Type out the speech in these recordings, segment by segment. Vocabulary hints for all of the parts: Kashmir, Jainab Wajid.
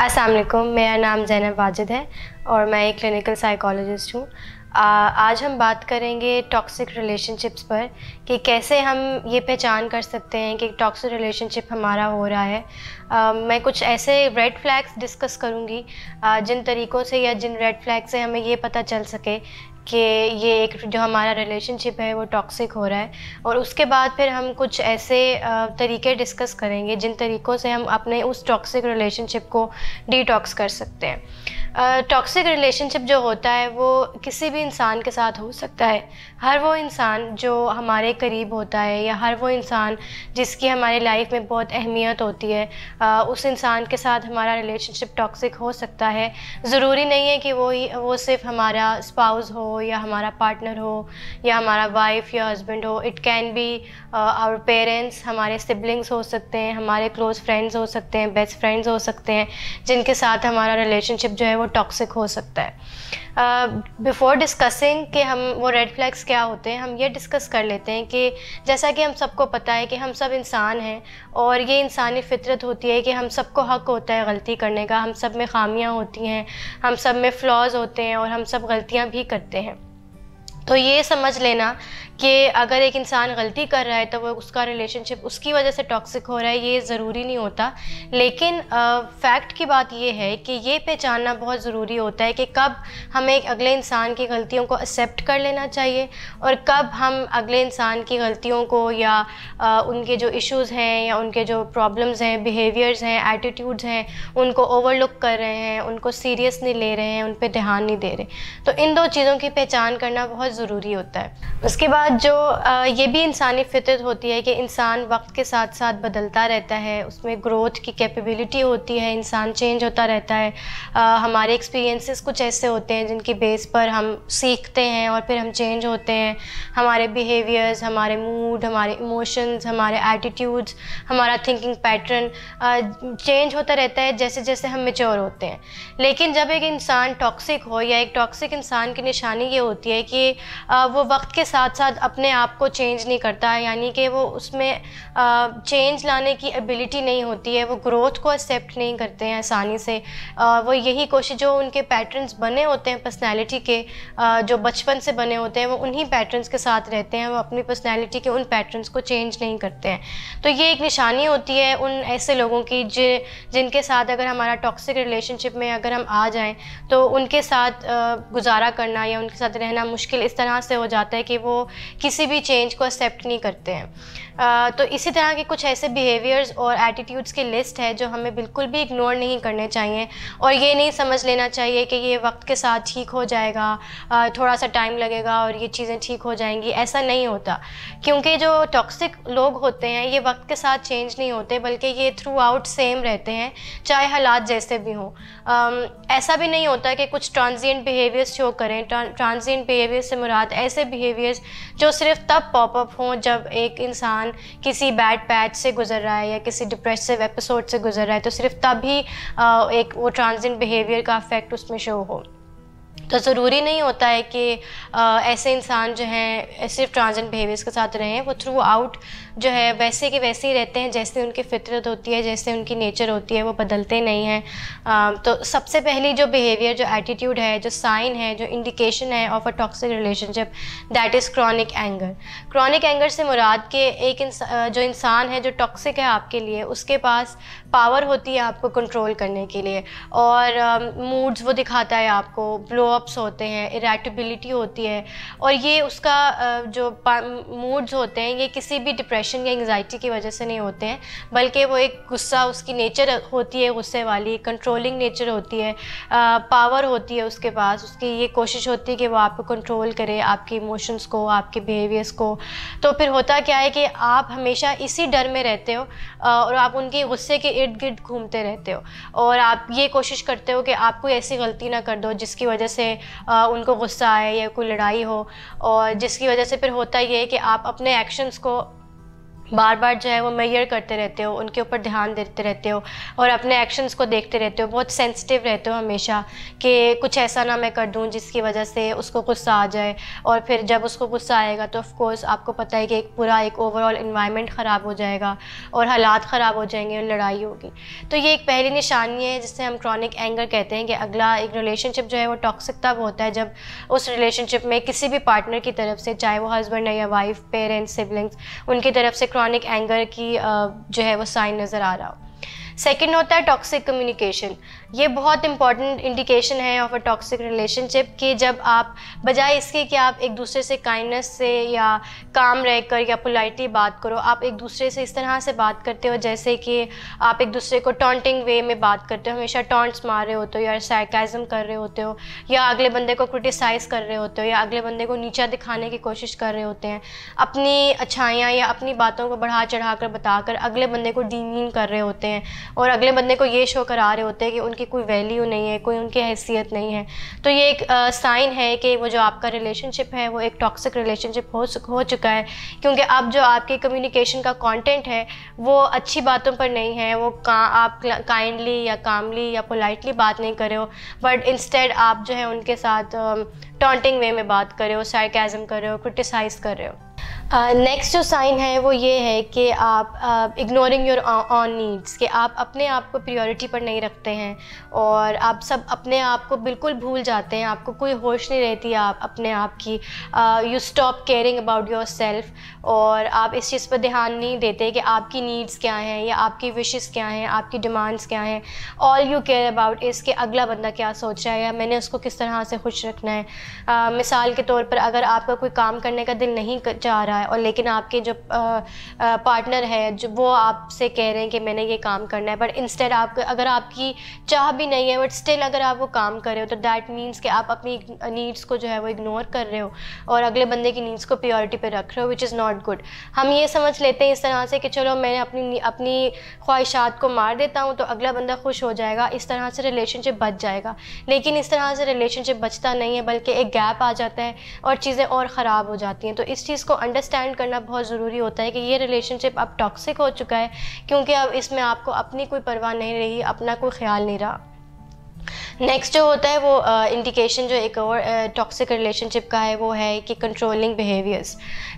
अस्सलाम वालेकुम, मेरा नाम जैनब वाजिद है और मैं एक क्लिनिकल साइकोलॉजिस्ट हूँ। आज हम बात करेंगे टॉक्सिक रिलेशनशिप्स पर कि कैसे हम ये पहचान कर सकते हैं कि टॉक्सिक रिलेशनशिप हमारा हो रहा है। मैं कुछ ऐसे रेड फ्लैग्स डिस्कस करूँगी जिन तरीक़ों से या जिन रेड फ्लैग से हमें ये पता चल सके कि ये एक जो हमारा रिलेशनशिप है वो टॉक्सिक हो रहा है। और उसके बाद फिर हम कुछ ऐसे तरीके डिस्कस करेंगे जिन तरीक़ों से हम अपने उस टॉक्सिक रिलेशनशिप को डिटॉक्स कर सकते हैं। टॉक्सिक रिलेशनशिप जो होता है वो किसी भी इंसान के साथ हो सकता है। हर वो इंसान जो हमारे करीब होता है या हर वो इंसान जिसकी हमारी लाइफ में बहुत अहमियत होती है, उस इंसान के साथ हमारा रिलेशनशिप टॉक्सिक हो सकता है। ज़रूरी नहीं है कि वो सिर्फ हमारा स्पाउस हो या हमारा पार्टनर हो या हमारा वाइफ या हस्बैंड हो। It can be our parents, हमारे सिबलिंग्स हो सकते हैं, हमारे क्लोज फ्रेंड्स हो सकते हैं, बेस्ट फ्रेंड्स हो सकते हैं, जिनके साथ हमारा रिलेशनशिप जो है वो टॉक्सिक हो सकता है। बिफोर डिस्कसिंग कि हम वो रेड फ्लैग्स क्या होते हैं, हम ये डिस्कस कर लेते हैं कि जैसा कि हम सबको पता है कि हम सब इंसान हैं और ये इंसानी फितरत होती है कि हम सबको हक होता है गलती करने का। हम सब में खामियां होती हैं, हम सब में फ्लॉज होते हैं और हम सब गलतियां भी करते हैं। तो ये समझ लेना कि अगर एक इंसान गलती कर रहा है तो वो उसका रिलेशनशिप उसकी वजह से टॉक्सिक हो रहा है, ये ज़रूरी नहीं होता। लेकिन फैक्ट की बात ये है कि ये पहचानना बहुत ज़रूरी होता है कि कब हमें अगले इंसान की गलतियों को एक्सेप्ट कर लेना चाहिए और कब हम अगले इंसान की गलतियों को या उनके जो इश्यूज़ हैं या उनके जो प्रॉब्लम्स हैं, बिहेवियर्स हैं, एटीट्यूड्स हैं, उनको ओवरलुक कर रहे हैं, उनको सीरियस नहीं ले रहे हैं, उन पर ध्यान नहीं दे रहे। तो इन दो चीज़ों की पहचान करना बहुत ज़रूरी होता है। उसके बाद जो ये भी इंसानी फितरत होती है कि इंसान वक्त के साथ साथ बदलता रहता है, उसमें ग्रोथ की कैपेबिलिटी होती है, इंसान चेंज होता रहता है। हमारे एक्सपीरियंसेस कुछ ऐसे होते हैं जिनकी बेस पर हम सीखते हैं और फिर हम चेंज होते हैं। हमारे बिहेवियर्स, हमारे मूड, हमारे इमोशंस, हमारे एटीट्यूड्स, हमारा थिंकिंग पैटर्न चेंज होता रहता है जैसे जैसे हम मैच्योर होते हैं। लेकिन जब एक इंसान टॉक्सिक हो या एक टॉक्सिक इंसान की निशानी ये होती है कि वो वक्त के साथ साथ अपने आप को चेंज नहीं करता है, यानी कि वो उसमें चेंज लाने की एबिलिटी नहीं होती है, वो ग्रोथ को एक्सेप्ट नहीं करते हैं आसानी से। वो यही कोशिश जो उनके पैटर्न्स बने होते हैं पर्सनैलिटी के, जो बचपन से बने होते हैं, वो उन्हीं पैटर्न्स के साथ रहते हैं, वो अपनी पर्सनैलिटी के उन पैटर्न्स को चेंज नहीं करते हैं। तो ये एक निशानी होती है उन ऐसे लोगों की जिनके साथ अगर हमारा टॉक्सिक रिलेशनशिप में अगर हम आ जाएँ तो उनके साथ गुजारा करना या उनके साथ रहना मुश्किल इस तरह से हो जाता है कि वो किसी भी चेंज को एक्सेप्ट नहीं करते हैं। तो इसी तरह के कुछ ऐसे बिहेवियर्स और एटीट्यूड्स की लिस्ट है जो हमें बिल्कुल भी इग्नोर नहीं करने चाहिए और ये नहीं समझ लेना चाहिए कि ये वक्त के साथ ठीक हो जाएगा, थोड़ा सा टाइम लगेगा और ये चीज़ें ठीक हो जाएंगी। ऐसा नहीं होता, क्योंकि जो टॉक्सिक लोग होते हैं ये वक्त के साथ चेंज नहीं होते, बल्कि ये थ्रू आउट सेम रहते हैं, चाहे हालात जैसे भी हों। ऐसा भी नहीं होता कि कुछ ट्रांजिएंट बिहेवियर्स शो करें। ट्रांजिएंट बिहेवियर्स से मुराद ऐसे बिहेवियर्स जो सिर्फ तब पॉपअप हों जब एक इंसान किसी बैड पैच से गुजर रहा है या किसी डिप्रेसिव एपिसोड से गुजर रहा है, तो सिर्फ तभी एक वो ट्रांजिएंट बिहेवियर का इफेक्ट उसमें शो हो। तो ज़रूरी नहीं होता है कि ऐसे इंसान जो हैं सिर्फ ट्रांजिएंट बिहेवियर्स के साथ रहें, वो थ्रू आउट जो है वैसे के वैसे ही रहते हैं जैसे उनकी फितरत होती है, जैसे उनकी नेचर होती है, वो बदलते नहीं हैं। तो सबसे पहली जो बिहेवियर, जो एटीट्यूड है, जो साइन है, जो इंडिकेशन है of a toxic relationship, that is chronic anger. Chronic anger से मुराद के एक जो इंसान है जो टॉक्सिक है आपके लिए, उसके पास पावर होती है आपको कंट्रोल करने के लिए और मूड्स वो दिखाता है आपको, ब्लोअप्स होते हैं, इरिटेबिलिटी होती है और ये उसका जो मूड्स होते हैं ये किसी भी डिप्रेशन या एंग्जाइटी की वजह से नहीं होते हैं, बल्कि वो एक गुस्सा, उसकी नेचर होती है गुस्से वाली, कंट्रोलिंग नेचर होती है, पावर होती है उसके पास, उसकी ये कोशिश होती है कि वो आपको कंट्रोल करे, आपके इमोशंस को, आपके बिहेवियर्स को। तो फिर होता क्या है कि आप हमेशा इसी डर में रहते हो और आप उनके गुस्से के इर्द गिर्द घूमते रहते हो और आप ये कोशिश करते हो कि आप कोई ऐसी गलती ना कर दो जिसकी वजह से उनको गुस्सा आए या कोई लड़ाई हो, और जिसकी वजह से फिर होता ये है कि आप अपने एक्शंस को बार बार जो है वो मेजर करते रहते हो, उनके ऊपर ध्यान देते रहते हो और अपने एक्शंस को देखते रहते हो, बहुत सेंसिटिव रहते हो हमेशा कि कुछ ऐसा ना मैं कर दूं जिसकी वजह से उसको गुस्सा आ जाए। और फिर जब उसको गुस्सा आएगा तो ऑफकोर्स आपको पता है कि एक पूरा एक ओवरऑल इन्वायरमेंट ख़राब हो जाएगा और हालात ख़राब हो जाएंगे और लड़ाई होगी। तो ये एक पहली निशानी है जिससे हम क्रॉनिक एंगर कहते हैं कि अगला एक रिलेशनशिप जो है वो टॉक्सिक तब होता है जब उस रिलेशनशिप में किसी भी पार्टनर की तरफ से, चाहे वो हस्बैंड है या वाइफ, पेरेंट्स, सिबलिंग्स, उनकी तरफ से क्रॉनिक एंगर की जो है वो साइन नज़र आ रहा हो। सेकेंड होता है टॉक्सिक कम्युनिकेशन। ये बहुत इंपॉर्टेंट इंडिकेशन है ऑफ अ टॉक्सिक रिलेशनशिप कि जब आप बजाय इसके कि आप एक दूसरे से काइंडनेस से या काम रहकर या पोलाइटली बात करो, आप एक दूसरे से इस तरह से बात करते हो जैसे कि आप एक दूसरे को टॉन्टिंग वे में बात करते हो, हमेशा टॉन्ट्स मार रहे होते हो या सार्केज्म कर रहे होते हो या अगले बंदे को क्रिटिसाइज़ कर रहे होते हो या अगले बंदे को नीचा दिखाने की कोशिश कर रहे होते हैं, अपनी अच्छाइयाँ या अपनी बातों को बढ़ा चढ़ा कर बताकर अगले बंदे को डिमीन कर रहे होते हैं और अगले बंदे को ये शो करा रहे होते हैं कि उनकी कोई वैल्यू नहीं है, कोई उनकी हैसियत नहीं है। तो ये एक साइन है कि वो जो आपका रिलेशनशिप है वो एक टॉक्सिक रिलेशनशिप हो चुका है, क्योंकि अब जो आपकी कम्युनिकेशन का कंटेंट है वो अच्छी बातों पर नहीं है, वो आप काइंडली या कामली या पोलाइटली बात नहीं कर रहे हो बट इंस्टेड आप जो है उनके साथ टॉन्टिंग वे में बात कर रहे हो, सार्केज्म कर रहे हो, क्रिटिसाइज़ कर रहे हो। नेक्स्ट जो साइन है वो ये है कि आप इग्नोरिंग योर ऑन नीड्स, कि आप अपने आप को प्रायोरिटी पर नहीं रखते हैं और आप सब अपने आप को बिल्कुल भूल जाते हैं, आपको कोई होश नहीं रहती आप अपने आप की, you stop caring about yourself और आप इस चीज़ पर ध्यान नहीं देते कि आपकी नीड्स क्या हैं या आपकी विशेस क्या हैं, आपकी डिमांड्स क्या हैं। ऑल यू केयर अबाउट इस कि अगला बंदा क्या सोच रहा है या मैंने उसको किस तरह से खुश रखना है। मिसाल के तौर पर अगर आपका कोई काम करने का दिल नहीं चाह रहा है और लेकिन आपके जो पार्टनर है जो वो आपसे कह रहे हैं कि मैंने ये काम करना है, बट इंस्टेड आप अगर आपकी चाह भी नहीं है बट स्टिल अगर आप वो काम कर रहे हो तो दैट मीन्स कि आप अपनी नीड्स को जो है वो इग्नोर कर रहे हो और अगले बंदे की नीड्स को प्रायोरिटी पे रख रहे हो, विच इज़ नॉट गुड। हम ये समझ लेते हैं इस तरह से कि चलो मैंने अपनी ख्वाहिशात को मार देता हूँ तो अगला बंदा खुश हो जाएगा, इस तरह से रिलेशनशिप बच जाएगा, लेकिन इस तरह से रिलेशनशिप बचता नहीं है बल्कि एक गैप आ जाता है और चीज़ें और ख़राब हो जाती हैं। तो इस चीज़ को अंडरस्टैंड करना बहुत ज़रूरी होता है कि ये रिलेशनशिप अब टॉक्सिक हो चुका है क्योंकि अब इसमें आपको अपनी कोई परवाह नहीं रही, अपना कोई ख्याल नहीं रहा। नेक्स्ट जो होता है वो इंडिकेशन जो एक और टॉक्सिक रिलेशनशिप का है वो है कि कंट्रोलिंग बिहेवियर्स।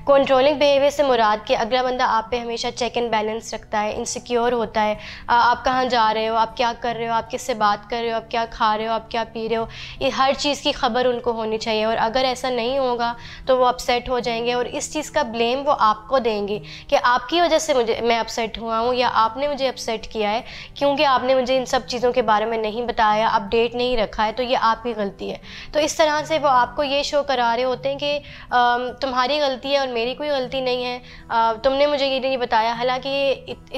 कंट्रोलिंग बिहेवियर से मुराद कि अगला बंदा आप पे हमेशा चेक एंड बैलेंस रखता है, इनसिक्योर होता है, आप कहाँ जा रहे हो, आप क्या कर रहे हो, आप किससे बात कर रहे हो, आप क्या खा रहे हो, आप क्या पी रहे हो, ये हर चीज़ की खबर उनको होनी चाहिए और अगर ऐसा नहीं होगा तो वो अपसेट हो जाएंगे और इस चीज़ का ब्लेम वो आपको देंगे कि आपकी वजह से मैं अपसेट हुआ हूँ या आपने मुझे अपसेट किया है क्योंकि आपने मुझे इन सब चीज़ों के बारे में नहीं बताया, अपडेट नहीं रखा है, तो ये आपकी गलती है। तो इस तरह से वो आपको ये शो करा रहे होते हैं कि तुम्हारी गलती है और मेरी कोई गलती नहीं है, तुमने मुझे ये नहीं बताया। हालांकि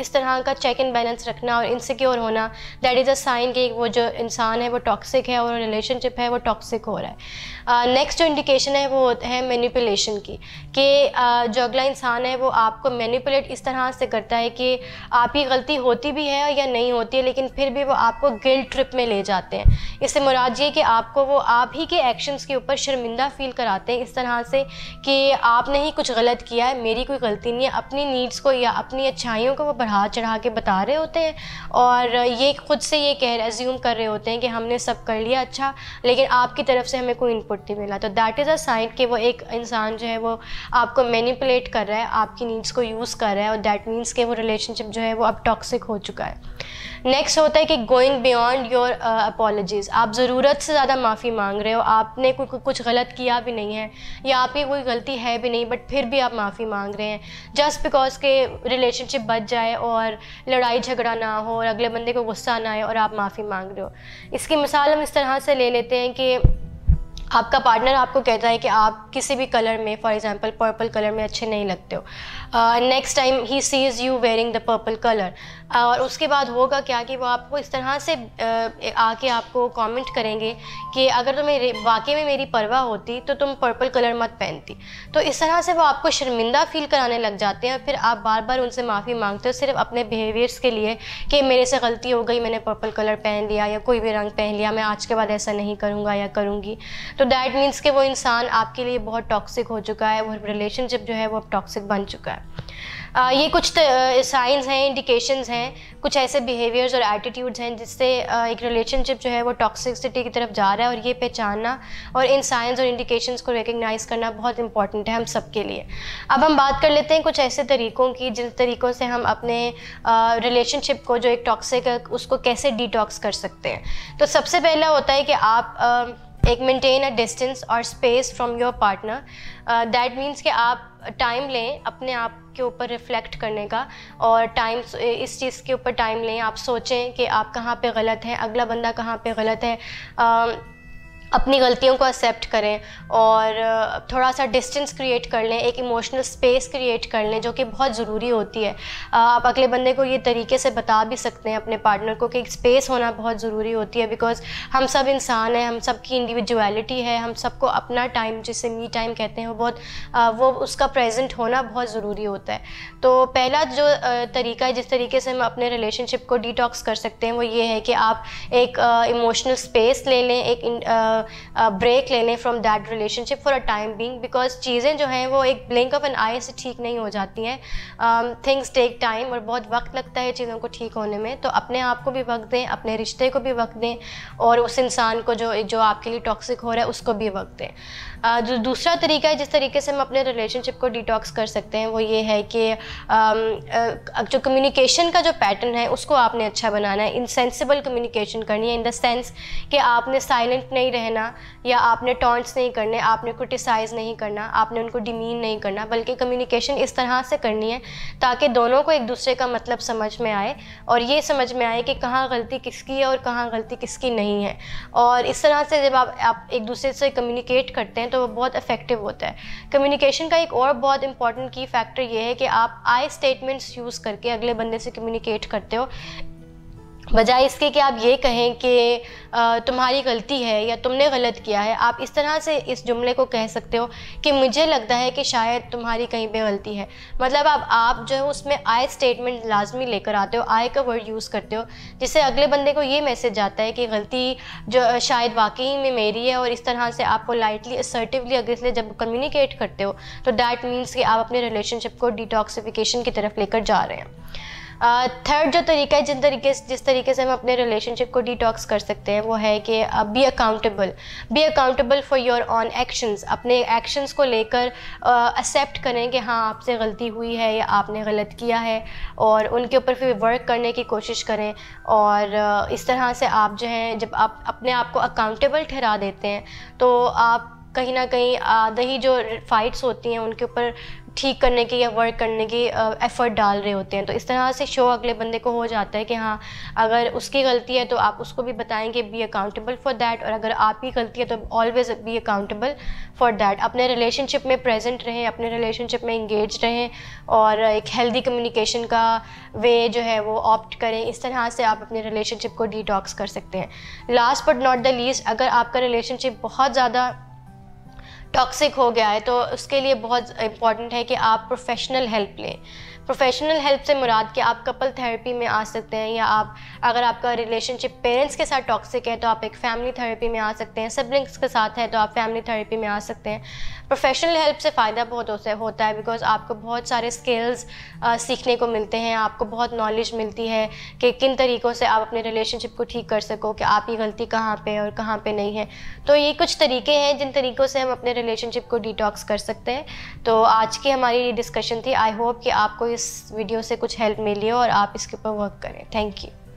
इस तरह का चेक एंड बैलेंस रखना और इनसिक्योर होना दैट इज़ अ साइन कि वो जो इंसान है वो टॉक्सिक है और रिलेशनशिप है वो टॉक्सिक हो रहा है। नेक्स्ट जो इंडिकेशन है वो है मैनिपुलेशन की, कि जो अगला इंसान है वो आपको मैनिपुलेट इस तरह से करता है कि आपकी गलती होती भी है या नहीं होती है लेकिन फिर भी वो आपको गिल्ट ट्रिप में ले जाते हैं। इससे मुराद ये कि आपको वो आप ही के एक्शंस के ऊपर शर्मिंदा फील कराते हैं इस तरह से कि आपने ही कुछ गलत किया है, मेरी कोई गलती नहीं है, अपनी नीड्स को या अपनी अच्छाइयों को वो बढ़ा चढ़ा के बता रहे होते हैं और ये खुद से ये कह अज्यूम कर रहे होते हैं कि हमने सब कर लिया अच्छा, लेकिन आपकी तरफ से हमें कोई इनपुट नहीं मिला। तो दैट इज़ अ साइन कि वो एक इंसान जो है वो आपको मैनिपुलेट कर रहा है, आपकी नीड्स को यूज़ कर रहा है और दैट मीन्स कि वो रिलेशनशिप जो है वो अब टॉक्सिक हो चुका है। नेक्स्ट होता है कि गोइंग बियॉन्ड योर अपॉलॉजीज़, आप ज़रूरत से ज़्यादा माफ़ी मांग रहे हो, आपने कुछ गलत किया भी नहीं है या आपकी कोई गलती है भी नहीं बट फिर भी आप माफ़ी मांग रहे हैं जस्ट बिकॉज के रिलेशनशिप बच जाए और लड़ाई झगड़ा ना हो और अगले बंदे को गुस्सा ना आए और आप माफ़ी मांग रहे हो। इसकी मिसाल हम इस तरह से ले लेते हैं कि आपका पार्टनर आपको कहता है कि आप किसी भी कलर में, फॉर एग्जांपल पर्पल कलर में अच्छे नहीं लगते हो, next time he sees you wearing the purple colour, और उसके बाद होगा क्या कि वो आपको इस तरह से आके आपको कमेंट करेंगे कि अगर तुम्हें वाकई में मेरी परवाह होती तो तुम पर्पल कलर मत पहनती। तो इस तरह से वो आपको शर्मिंदा फील कराने लग जाते हैं और फिर आप बार बार उनसे माफ़ी मांगते हो सिर्फ अपने बिहेवियर्स के लिए कि मेरे से गलती हो गई, मैंने पर्पल कलर पहन लिया या कोई भी रंग पहन लिया, मैं आज के बाद ऐसा नहीं करूँगा या करूँगी। तो दैट मीन्स कि वो इंसान आपके लिए बहुत टॉक्सिक हो चुका है, वो रिलेशनशिप जो है वो अब टॉक्सिक बन चुका है। ये कुछ साइंस हैं, इंडिकेशंस हैं, कुछ ऐसे बिहेवियर्स और एटीट्यूड्स हैं जिससे एक रिलेशनशिप जो है वो टॉक्सिसिटी की तरफ जा रहा है, और ये पहचानना और इन साइंस और इंडिकेशंस को रिकग्नाइज करना बहुत इंपॉर्टेंट है हम सब के लिए। अब हम बात कर लेते हैं कुछ ऐसे तरीक़ों की जिन तरीक़ों से हम अपने रिलेशनशिप को जो एक टॉक्सिक है उसको कैसे डिटॉक्स कर सकते हैं। तो सबसे पहला होता है कि आप एक मेंटेन अ डिस्टेंस और space from your partner, that means कि आप टाइम लें अपने आप के ऊपर रिफ्लेक्ट करने का, और टाइम इस चीज़ के ऊपर टाइम लें, आप सोचें कि आप कहाँ पे गलत हैं, अगला बंदा कहाँ पे गलत है, अपनी गलतियों को एक्सेप्ट करें और थोड़ा सा डिस्टेंस क्रिएट कर लें, एक इमोशनल स्पेस क्रिएट कर लें जो कि बहुत ज़रूरी होती है। आप अगले बंदे को ये तरीके से बता भी सकते हैं अपने पार्टनर को कि एक स्पेस होना बहुत ज़रूरी होती है, बिकॉज़ हम सब इंसान हैं, हम सब की इंडिविजुअलिटी है, हम सबको अपना टाइम जिसे मी टाइम कहते हैं वो उसका प्रेजेंट होना बहुत ज़रूरी होता है। तो पहला जो तरीका है जिस तरीके से हम अपने रिलेशनशिप को डिटॉक्स कर सकते हैं वो ये है कि आप एक इमोशनल स्पेस ले लें, एक ब्रेक ले लें from that relationship for a time being, because चीज़ें जो हैं वो एक ब्लिंक ऑफ एन आई से ठीक नहीं हो जाती हैं, थिंग्स टेक टाइम और बहुत वक्त लगता है चीज़ों को ठीक होने में। तो अपने आप को भी वक्त दें, अपने रिश्ते को भी वक्त दें, और उस इंसान को जो आपके लिए टॉक्सिक हो रहा है उसको भी वक्त दें। जो दूसरा तरीका है जिस तरीके से हम अपने रिलेशनशिप को डिटॉक्स कर सकते हैं वो ये है कि जो कम्युनिकेशन का जो पैटर्न है उसको आपने अच्छा बनाना है, इनसेंसिबल कम्युनिकेशन करनी है, इन द सेंस कि आपने साइलेंट नहीं रहना या आपने टॉन्ट्स नहीं करने, आपने क्रिटिसाइज़ नहीं करना, आपने उनको डिमीन नहीं करना, बल्कि कम्युनिकेशन इस तरह से करनी है ताकि दोनों को एक दूसरे का मतलब समझ में आए और ये समझ में आए कि कहाँ गलती किसकी है और कहाँ गलती किसकी नहीं है। और इस तरह से जब आप एक दूसरे से कम्युनिकेट करते हैं तो वो बहुत इफेक्टिव होता है। कम्युनिकेशन का एक और बहुत इंपॉर्टेंट की फैक्टर ये है कि आप आई स्टेटमेंट्स यूज़ करके अगले बंदे से कम्युनिकेट करते हो, बजाय इसके कि आप ये कहें कि तुम्हारी गलती है या तुमने गलत किया है। आप इस तरह से इस जुमले को कह सकते हो कि मुझे लगता है कि शायद तुम्हारी कहीं पे गलती है, मतलब आप जो है उसमें आई स्टेटमेंट लाजमी लेकर आते हो, आई का वर्ड यूज़ करते हो, जिससे अगले बंदे को ये मैसेज जाता है कि गलती जो शायद वाकई में मेरी है। और इस तरह से आप पोलाइटली असर्टिवली अगले जब कम्युनिकेट करते हो तो दैट मीन्स कि आप अपने रिलेशनशिप को डिटॉक्सिफिकेशन की तरफ लेकर जा रहे हैं। थर्ड जो तरीका है जिस तरीके से हम अपने रिलेशनशिप को डिटॉक्स कर सकते हैं वो है कि be accountable for your own actions, अपने एक्शंस को लेकर एक्सेप्ट करें कि हाँ आपसे गलती हुई है या आपने गलत किया है, और उनके ऊपर फिर वर्क करने की कोशिश करें। और इस तरह से आप जो हैं जब आप अपने आप को अकाउंटेबल ठहरा देते हैं तो आप कहीं ना कहीं आधा ही जो फाइट्स होती हैं उनके ऊपर ठीक करने की या वर्क करने की एफ़र्ट डाल रहे होते हैं। तो इस तरह से शो अगले बंदे को हो जाता है कि हाँ अगर उसकी गलती है तो आप उसको भी बताएं कि बी अकाउंटेबल फॉर दैट, और अगर आप ही गलती है तो always be accountable for that. अपने रिलेशनशिप में प्रेजेंट रहें, अपने रिलेशनशिप में इंगेज रहें और एक हेल्दी कम्युनिकेशन का वे जो है वो ऑप्ट करें। इस तरह से आप अपने रिलेशनशिप को डिटॉक्स कर सकते हैं। Last but not the least, अगर आपका रिलेशनशिप बहुत ज़्यादा टॉक्सिक हो गया है तो उसके लिए बहुत इम्पॉर्टेंट है कि आप प्रोफेशनल हेल्प लें। प्रोफेशनल हेल्प से मुराद कि आप कपल थेरेपी में आ सकते हैं, या आप अगर आपका रिलेशनशिप पेरेंट्स के साथ टॉक्सिक है तो आप एक फैमिली थेरेपी में आ सकते हैं, सिबलिंग्स के साथ है तो आप फैमिली थेरेपी में आ सकते हैं। प्रोफेशनल हेल्प से फ़ायदा बहुत होता है, बिकॉज आपको बहुत सारे स्किल्स सीखने को मिलते हैं, आपको बहुत नॉलेज मिलती है कि किन तरीक़ों से आप अपने रिलेशनशिप को ठीक कर सको, कि आपकी गलती कहाँ पर है और कहाँ पर नहीं है। तो ये कुछ तरीके हैं जिन तरीक़ों से हम अपने रिलेशनशिप को डिटॉक्स कर सकते हैं। तो आज की हमारी ये डिस्कशन थी। आई होप कि आपको इस वीडियो से कुछ हेल्प मिली हो और आप इसके ऊपर वर्क करें। Thank you.